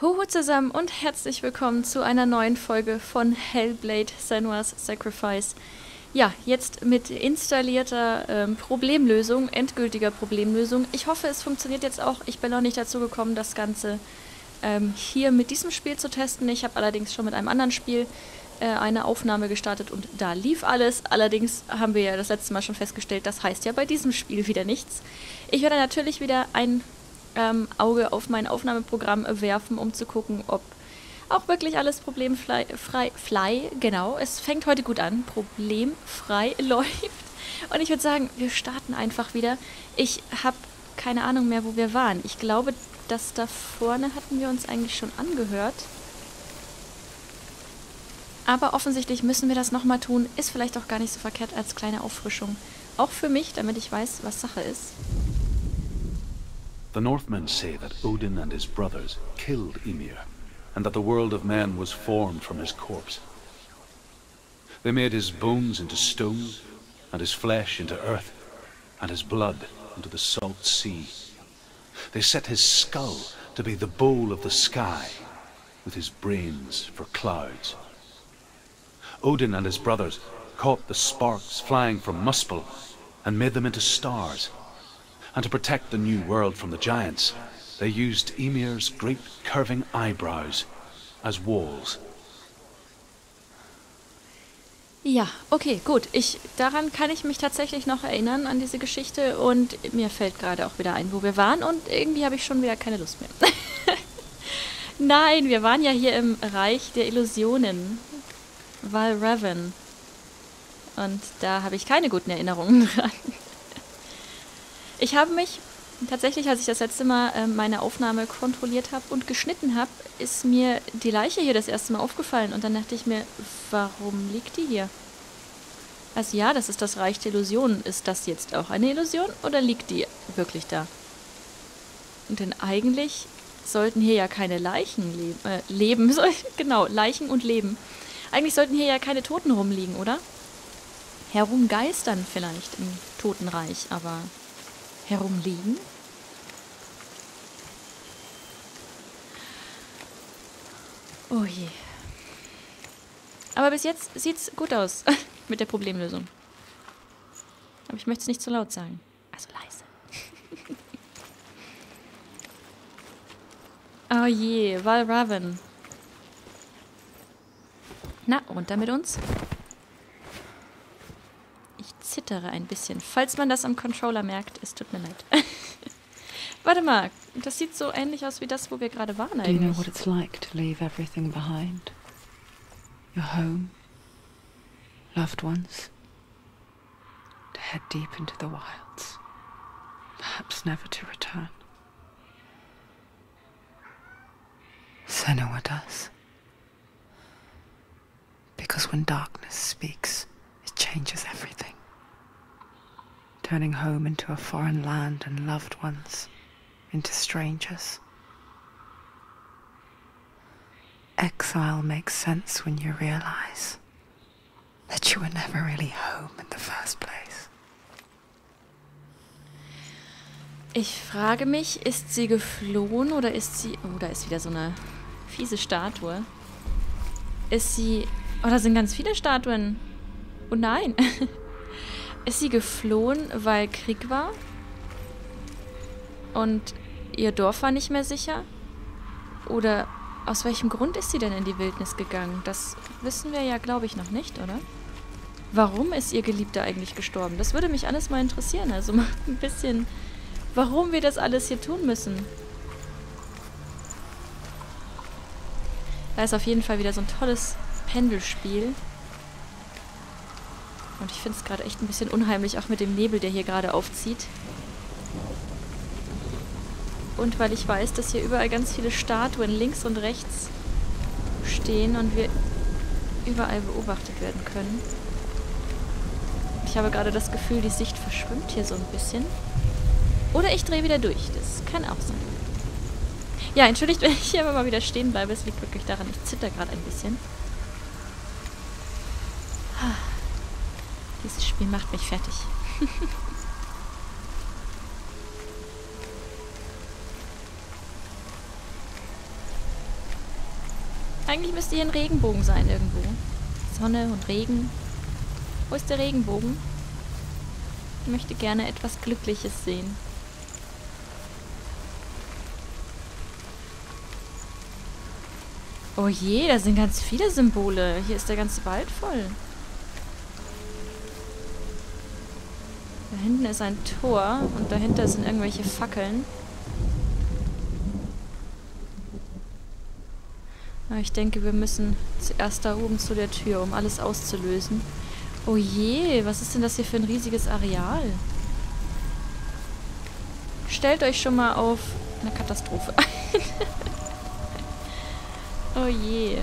Hallo zusammen und herzlich willkommen zu einer neuen Folge von Hellblade: Senua's Sacrifice. Ja, jetzt mit installierter Problemlösung, endgültiger Problemlösung. Ich hoffe, es funktioniert jetzt auch. Ich bin noch nicht dazu gekommen, das Ganze hier mit diesem Spiel zu testen. Ich habe allerdings schon mit einem anderen Spiel eine Aufnahme gestartet und da lief alles. Allerdings haben wir ja das letzte Mal schon festgestellt, das heißt ja bei diesem Spiel wieder nichts. Ich werde natürlich wieder ein Auge auf mein Aufnahmeprogramm werfen, um zu gucken, ob auch wirklich alles problemfrei, es fängt heute gut an, problemfrei läuft. Und ich würde sagen, wir starten einfach wieder. Ich habe keine Ahnung mehr, wo wir waren. Ich glaube, das da vorne hatten wir uns eigentlich schon angehört. Aber offensichtlich müssen wir das nochmal tun. Ist vielleicht auch gar nicht so verkehrt als kleine Auffrischung. Auch für mich, damit ich weiß, was Sache ist. The Northmen say that Odin and his brothers killed Ymir, and that the world of men was formed from his corpse. They made his bones into stone, and his flesh into earth, and his blood into the salt sea. They set his skull to be the bowl of the sky, with his brains for clouds. Odin and his brothers caught the sparks flying from Muspel, and made them into stars. And to protect the new world from the giants, they used Ymir's great curving eyebrows as walls. Ja, okay, gut. Daran kann ich mich tatsächlich noch erinnern, an diese Geschichte. Und mir fällt gerade auch wieder ein, wo wir waren. Und irgendwie habe ich schon wieder keine Lust mehr. Nein, wir waren ja hier im Reich der Illusionen. Valravn. Und da habe ich keine guten Erinnerungen dran. Ich habe mich tatsächlich, als ich das letzte Mal meine Aufnahme kontrolliert habe und geschnitten habe, ist mir die Leiche hier das erste Mal aufgefallen. Und dann dachte ich mir, warum liegt die hier? Also ja, das ist das Reich der Illusionen. Ist das jetzt auch eine Illusion oder liegt die wirklich da? Denn eigentlich sollten hier ja keine Leichen leben. Genau, Leichen und Leben. Eigentlich sollten hier ja keine Toten rumliegen, oder? Herumgeistern vielleicht im Totenreich, aber... herumliegen? Oh je. Aber bis jetzt sieht's gut aus mit der Problemlösung. Aber ich möchte es nicht zu laut sagen. Also leise. Oh je, Valravn. Na, runter mit uns. Zittere ein bisschen. Falls man das am Controller merkt, es tut mir leid. Warte mal, das sieht so ähnlich aus wie das, wo wir gerade waren eigentlich. Do you know what it's like to leave everything behind? Your home, loved ones, to head deep into the wilds, perhaps never to return. Senua does. Because when darkness speaks, it changes everything. Turning home into a foreign land and loved ones, into strangers. Exile makes sense when you realize that you were never really home in the first place. Ich frage mich, ist sie geflohen oder ist sie... Oh, da ist wieder so eine fiese Statue. Ist sie... Oh, da sind ganz viele Statuen. Oh nein. Ist sie geflohen, weil Krieg war? Und ihr Dorf war nicht mehr sicher? Oder aus welchem Grund ist sie denn in die Wildnis gegangen? Das wissen wir ja, glaube ich, noch nicht, oder? Warum ist ihr Geliebter eigentlich gestorben? Das würde mich alles mal interessieren. Also mal ein bisschen, warum wir das alles hier tun müssen. Da ist auf jeden Fall wieder so ein tolles Pendelspiel. Und ich finde es gerade echt ein bisschen unheimlich, auch mit dem Nebel, der hier gerade aufzieht. Und weil ich weiß, dass hier überall ganz viele Statuen links und rechts stehen und wir überall beobachtet werden können. Ich habe gerade das Gefühl, die Sicht verschwimmt hier so ein bisschen. Oder ich drehe wieder durch, das kann auch sein. Ja, entschuldigt, wenn ich hier aber mal wieder stehen bleibe. Es liegt wirklich daran, ich zitter gerade ein bisschen. Dieses Spiel macht mich fertig. Eigentlich müsste hier ein Regenbogen sein irgendwo. Sonne und Regen. Wo ist der Regenbogen? Ich möchte gerne etwas Glückliches sehen. Oh je, da sind ganz viele Symbole. Hier ist der ganze Wald voll. Da hinten ist ein Tor und dahinter sind irgendwelche Fackeln. Aber ich denke, wir müssen zuerst da oben zu der Tür, um alles auszulösen. Oh je, was ist denn das hier für ein riesiges Areal? Stellt euch schon mal auf eine Katastrophe ein. Oh je.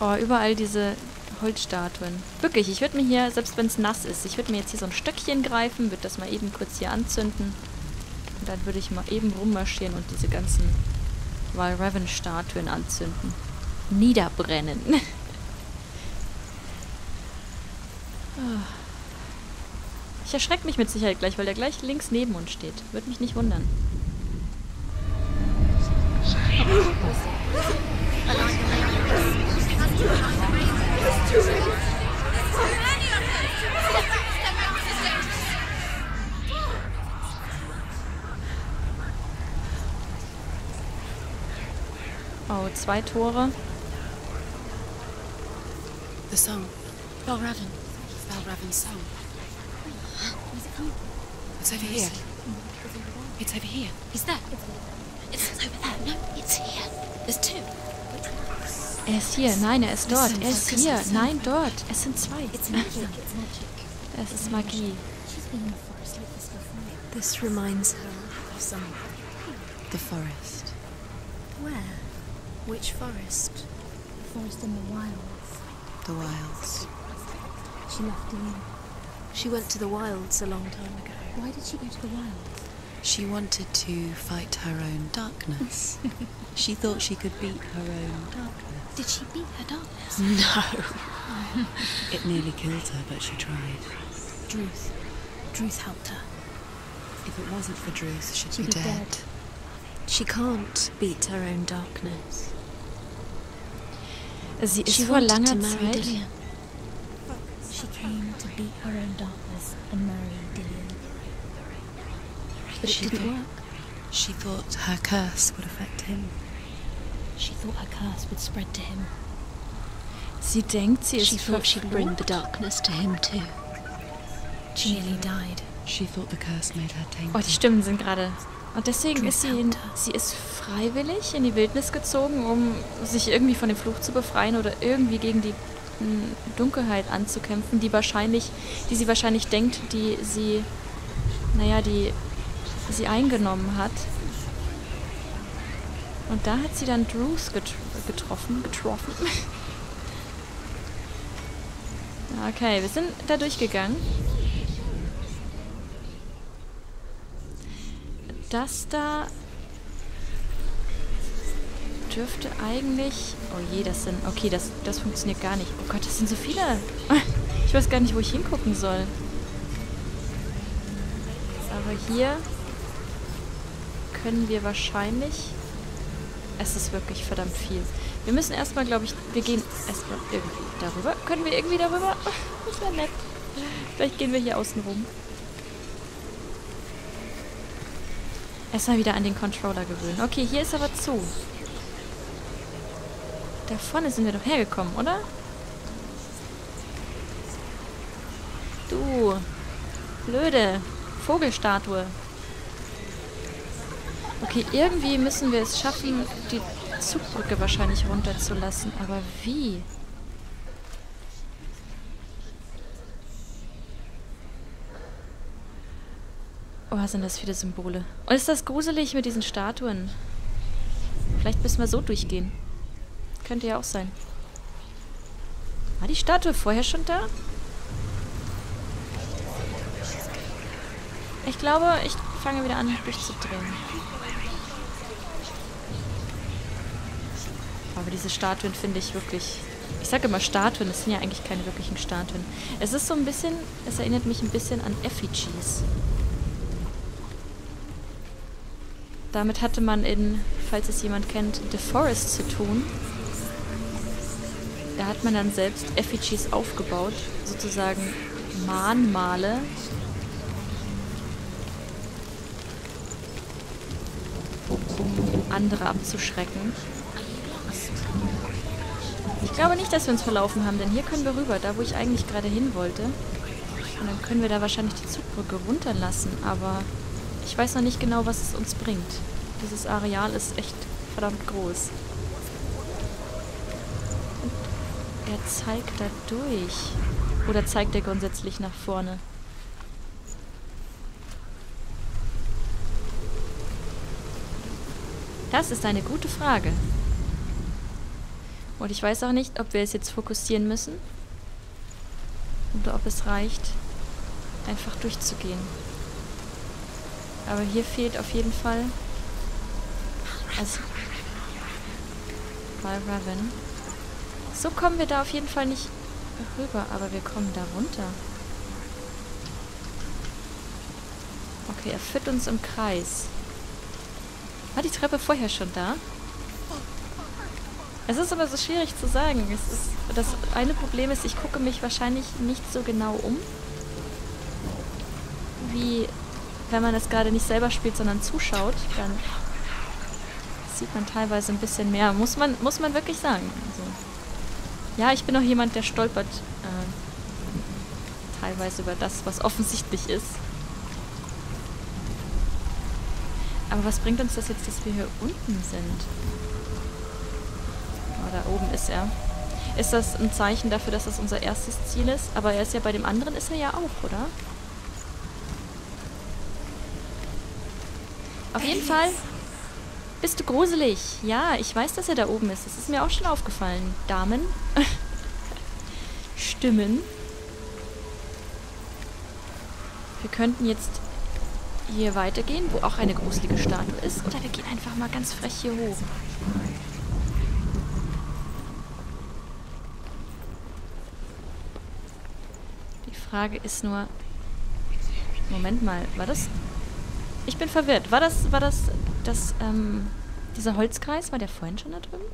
Oh, überall diese Holzstatuen. Wirklich, ich würde mir hier, selbst wenn es nass ist, ich würde mir jetzt hier so ein Stöckchen greifen, würde das mal eben kurz hier anzünden. Und dann würde ich mal eben rummarschieren und diese ganzen Valravn-Statuen anzünden. Niederbrennen. Ich erschrecke mich mit Sicherheit gleich, weil der gleich links neben uns steht. Würde mich nicht wundern. Oh, 2 Tore. The song. Valravn. Valravn's song. It's over here. It's over here. Is that? It's over there. No, it's here. There's 2. Er ist hier. Nein, er ist dort. Er ist hier. Nein, dort. Es sind 2. Es ist Magie. This reminds her of something. The forest. Where? Which forest? The forest in the wilds. The wilds. She left the inn. She went to the wilds a long time ago. Why did she go to the wilds? She wanted to fight her own darkness. She thought she could beat her own darkness. Did she beat her darkness? No. It nearly killed her, but she tried. Druth. Druth helped her. If it wasn't for Druth, she'd be dead. She can't beat her own darkness. Sie ist vor langer Zeit. She came to beat her own darkness and marry Dillian. But it didn't work. She thought her curse would affect him. She thought her curse would spread to him. Sie denkt, sie ist she thought she'd bring the darkness to him too. She nearly died. She thought the curse made her tainted. Oh, die Stimmen sind gerade. Und deswegen ist sie ist freiwillig in die Wildnis gezogen, um sich irgendwie von dem Fluch zu befreien oder irgendwie gegen die Dunkelheit anzukämpfen, die sie wahrscheinlich denkt, die sie eingenommen hat. Und da hat sie dann Druth getroffen. Okay, wir sind da durchgegangen. Das da dürfte eigentlich... Oh je, das sind... Okay, das funktioniert gar nicht. Oh Gott, das sind so viele. Ich weiß gar nicht, wo ich hingucken soll. Aber hier können wir wahrscheinlich... Es ist wirklich verdammt viel. Wir müssen erstmal, glaube ich... Wir gehen erstmal irgendwie darüber. Können wir irgendwie darüber? Das wäre nett. Vielleicht gehen wir hier außen rum. Erstmal wieder an den Controller gewöhnen. Okay, hier ist aber zu. Da vorne sind wir doch hergekommen, oder? Du. Blöde. Vogelstatue. Okay, irgendwie müssen wir es schaffen, die Zugbrücke wahrscheinlich runterzulassen. Aber wie? Oh, sind das viele Symbole. Und ist das gruselig mit diesen Statuen? Vielleicht müssen wir so durchgehen. Könnte ja auch sein. War die Statue vorher schon da? Ich glaube, ich fange wieder an, durchzudrehen. Aber diese Statuen finde ich wirklich... Ich sage immer Statuen, das sind ja eigentlich keine wirklichen Statuen. Es ist so ein bisschen... Es erinnert mich ein bisschen an Effigies. Damit hatte man in, falls es jemand kennt, The Forest zu tun. Da hat man dann selbst Effigies aufgebaut, sozusagen Mahnmale. Um andere abzuschrecken. Ich glaube nicht, dass wir uns verlaufen haben, denn hier können wir rüber, da wo ich eigentlich gerade hin wollte. Und dann können wir da wahrscheinlich die Zugbrücke runterlassen, aber ich weiß noch nicht genau, was es uns bringt. Dieses Areal ist echt verdammt groß. Und er zeigt da durch. Oder zeigt er grundsätzlich nach vorne? Das ist eine gute Frage. Und ich weiß auch nicht, ob wir es jetzt fokussieren müssen oder ob es reicht, einfach durchzugehen. Aber hier fehlt auf jeden Fall... Also... Valravn. So kommen wir da auf jeden Fall nicht rüber, aber wir kommen da runter. Okay, er führt uns im Kreis. War die Treppe vorher schon da? Es ist aber so schwierig zu sagen. Es ist, das eine Problem ist, ich gucke mich wahrscheinlich nicht so genau um, wie wenn man das gerade nicht selber spielt, sondern zuschaut. Dann sieht man teilweise ein bisschen mehr. Muss man wirklich sagen. Also, ja, ich bin auch jemand, der stolpert teilweise über das, was offensichtlich ist. Aber was bringt uns das jetzt, dass wir hier unten sind? Oh, da oben ist er. Ist das ein Zeichen dafür, dass das unser erstes Ziel ist? Aber er ist ja bei dem anderen, ist er ja auch, oder? Auf jeden Fall bist du gruselig. Ja, ich weiß, dass er da oben ist. Das ist mir auch schon aufgefallen. Damen. Stimmen. Wir könnten jetzt hier weitergehen, wo auch eine gruselige Statue ist. Oder wir gehen einfach mal ganz frech hier hoch. Die Frage ist nur... Moment mal, war das... Ich bin verwirrt. War das dieser Holzkreis, war der vorhin schon da drüben?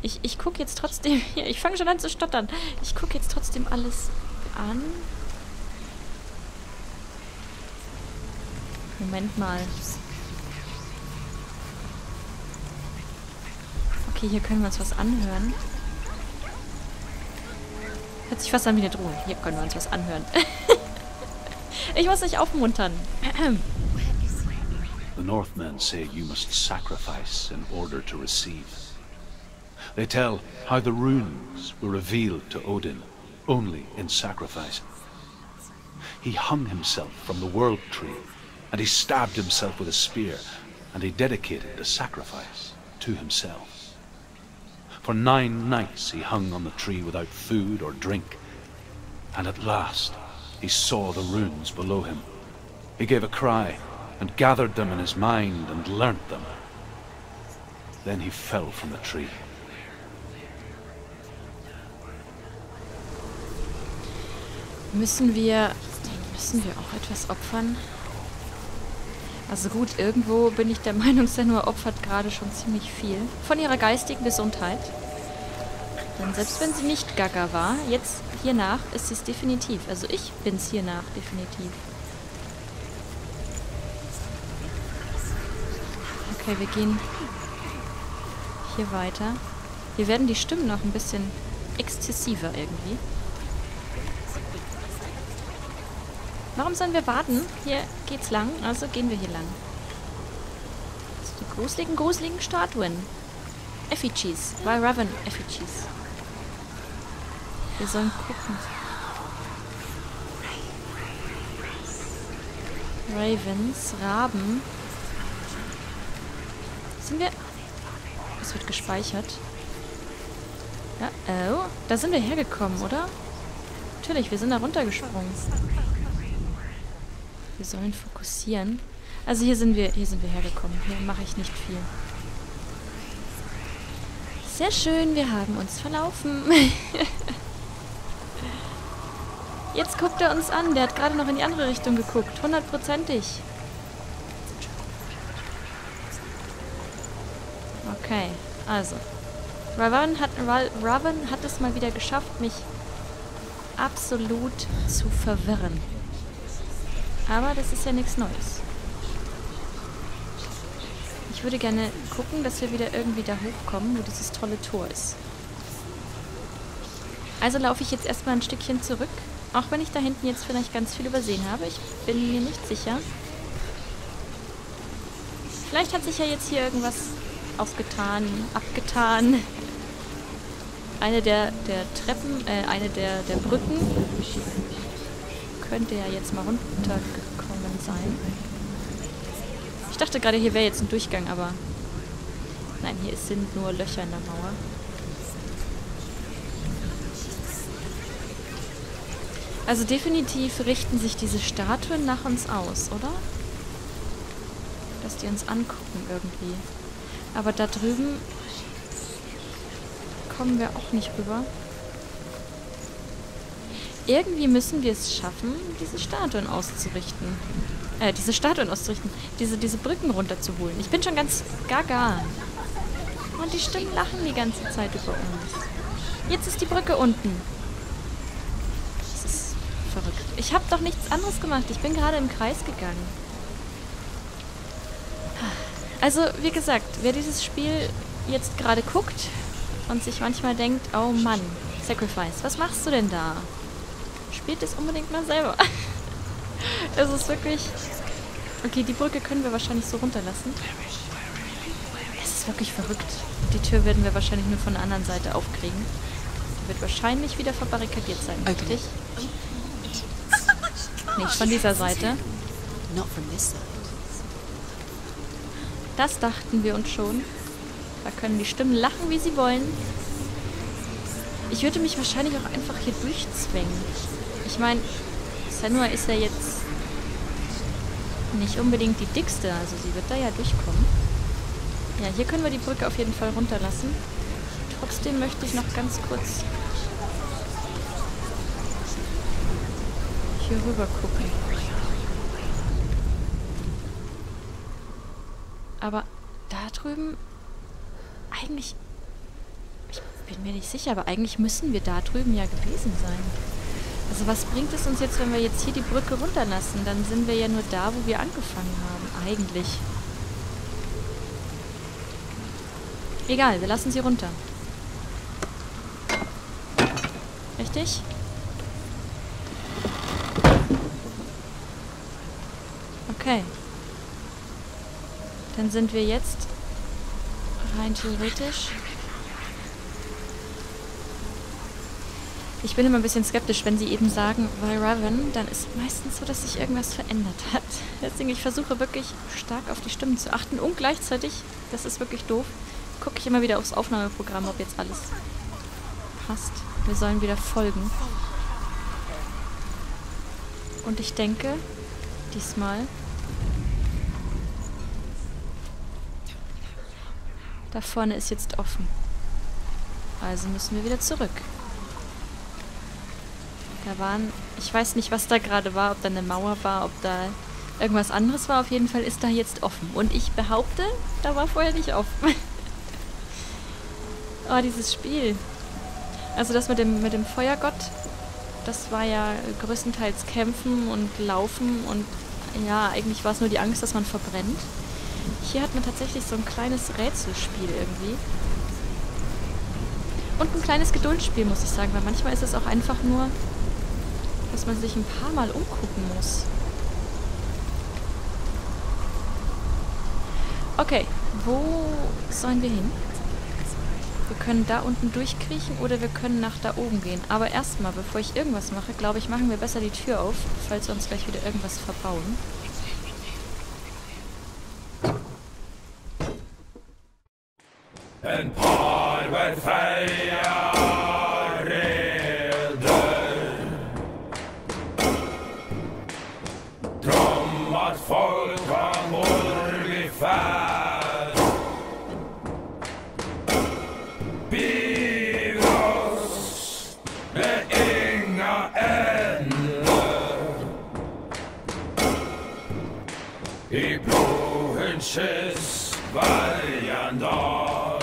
Ich gucke jetzt trotzdem hier... Ich fange schon an zu stottern. Ich gucke jetzt trotzdem alles an... Moment mal. Okay, hier können wir uns was anhören. Hört sich fast an wie eine Drohung. Hier können wir uns was anhören. Ich muss euch aufmuntern. The Northmen say you must sacrifice in order to receive. They tell how the runes were revealed to Odin only in sacrifice. He hung himself from the world tree. And he stabbed himself with a spear, and he dedicated the sacrifice to himself. For 9 nights he hung on the tree without food or drink, and at last he saw the runes below him. He gave a cry, and gathered them in his mind, and learnt them. Then he fell from the tree. Müssen wir auch etwas opfern? Also gut, irgendwo bin ich der Meinung, Senua opfert gerade schon ziemlich viel. Von ihrer geistigen Gesundheit. Denn selbst wenn sie nicht gaga war, jetzt hiernach ist sie es definitiv. Also ich bin es hiernach definitiv. Okay, wir gehen hier weiter. Hier werden die Stimmen noch ein bisschen exzessiver irgendwie. Warum sollen wir warten? Hier geht's lang, also gehen wir hier lang. Das sind die gruseligen Statuen. Effigies. Valravn Effigies. Wir sollen gucken. Ravens, Raben. Sind wir... Es wird gespeichert. Ja, oh. Da sind wir hergekommen, oder? Natürlich, wir sind da runtergesprungen. Wir sollen fokussieren. Also hier sind wir hergekommen. Hier mache ich nicht viel. Sehr schön, wir haben uns verlaufen. Jetzt guckt er uns an. Der hat gerade noch in die andere Richtung geguckt. 100%ig. Okay, also. Valravn hat es mal wieder geschafft, mich absolut zu verwirren. Aber das ist ja nichts Neues. Ich würde gerne gucken, dass wir wieder irgendwie da hochkommen, wo dieses tolle Tor ist. Also laufe ich jetzt erstmal ein Stückchen zurück. Auch wenn ich da hinten jetzt vielleicht ganz viel übersehen habe. Ich bin mir nicht sicher. Vielleicht hat sich ja jetzt hier irgendwas aufgetan, abgetan. Eine der Treppen, eine der Brücken könnte ja jetzt mal runtergekommen sein. Ich dachte gerade, hier wäre jetzt ein Durchgang, aber nein, hier sind nur Löcher in der Mauer. Also definitiv richten sich diese Statuen nach uns aus, oder? Dass die uns angucken irgendwie. Aber da drüben kommen wir auch nicht rüber. Irgendwie müssen wir es schaffen, diese Statuen auszurichten. Diese Brücken runterzuholen. Ich bin schon ganz gaga. Und die Stimmen lachen die ganze Zeit über uns. Jetzt ist die Brücke unten. Das ist verrückt. Ich habe doch nichts anderes gemacht. Ich bin gerade im Kreis gegangen. Also, wie gesagt, wer dieses Spiel jetzt gerade guckt und sich manchmal denkt, oh Mann, Sacrifice, was machst du denn da? Spielt es unbedingt mal selber. Es ist wirklich... Okay, die Brücke können wir wahrscheinlich so runterlassen. Es ist wirklich verrückt. Die Tür werden wir wahrscheinlich nur von der anderen Seite aufkriegen. Die wird wahrscheinlich wieder verbarrikadiert sein, richtig? Nicht von dieser Seite. Das dachten wir uns schon. Da können die Stimmen lachen, wie sie wollen. Ich würde mich wahrscheinlich auch einfach hier durchzwängen. Ich meine... Senua ist ja jetzt nicht unbedingt die dickste, also sie wird da ja durchkommen. Ja, hier können wir die Brücke auf jeden Fall runterlassen. Trotzdem möchte ich noch ganz kurz hier rüber gucken. Aber da drüben, eigentlich, ich bin mir nicht sicher, aber eigentlich müssen wir da drüben ja gewesen sein. Also was bringt es uns jetzt, wenn wir jetzt hier die Brücke runterlassen? Dann sind wir ja nur da, wo wir angefangen haben. Eigentlich. Egal, wir lassen sie runter. Richtig? Okay. Dann sind wir jetzt rein theoretisch... Ich bin immer ein bisschen skeptisch, wenn sie eben sagen, Valravn, dann ist meistens so, dass sich irgendwas verändert hat. Deswegen, ich versuche wirklich stark auf die Stimmen zu achten und gleichzeitig, das ist wirklich doof, gucke ich immer wieder aufs Aufnahmeprogramm, ob jetzt alles passt. Wir sollen wieder folgen. Und ich denke, diesmal... Da vorne ist jetzt offen. Also müssen wir wieder zurück. Da waren, ich weiß nicht, was da gerade war, ob da eine Mauer war, ob da irgendwas anderes war. Auf jeden Fall ist da jetzt offen. Und ich behaupte, da war vorher nicht offen. Oh, dieses Spiel. Also das mit dem Feuergott, das war ja größtenteils Kämpfen und Laufen und ja, eigentlich war es nur die Angst, dass man verbrennt. Hier hat man tatsächlich so ein kleines Rätselspiel irgendwie. Und ein kleines Geduldsspiel, muss ich sagen, weil manchmal ist es auch einfach nur... dass man sich ein paar Mal umgucken muss. Okay, wo sollen wir hin? Wir können da unten durchkriechen oder wir können nach da oben gehen. Aber erstmal, bevor ich irgendwas mache, glaube ich, machen wir besser die Tür auf, falls wir uns gleich wieder irgendwas verbauen. Empor wird Feier! I blow and chase by and on.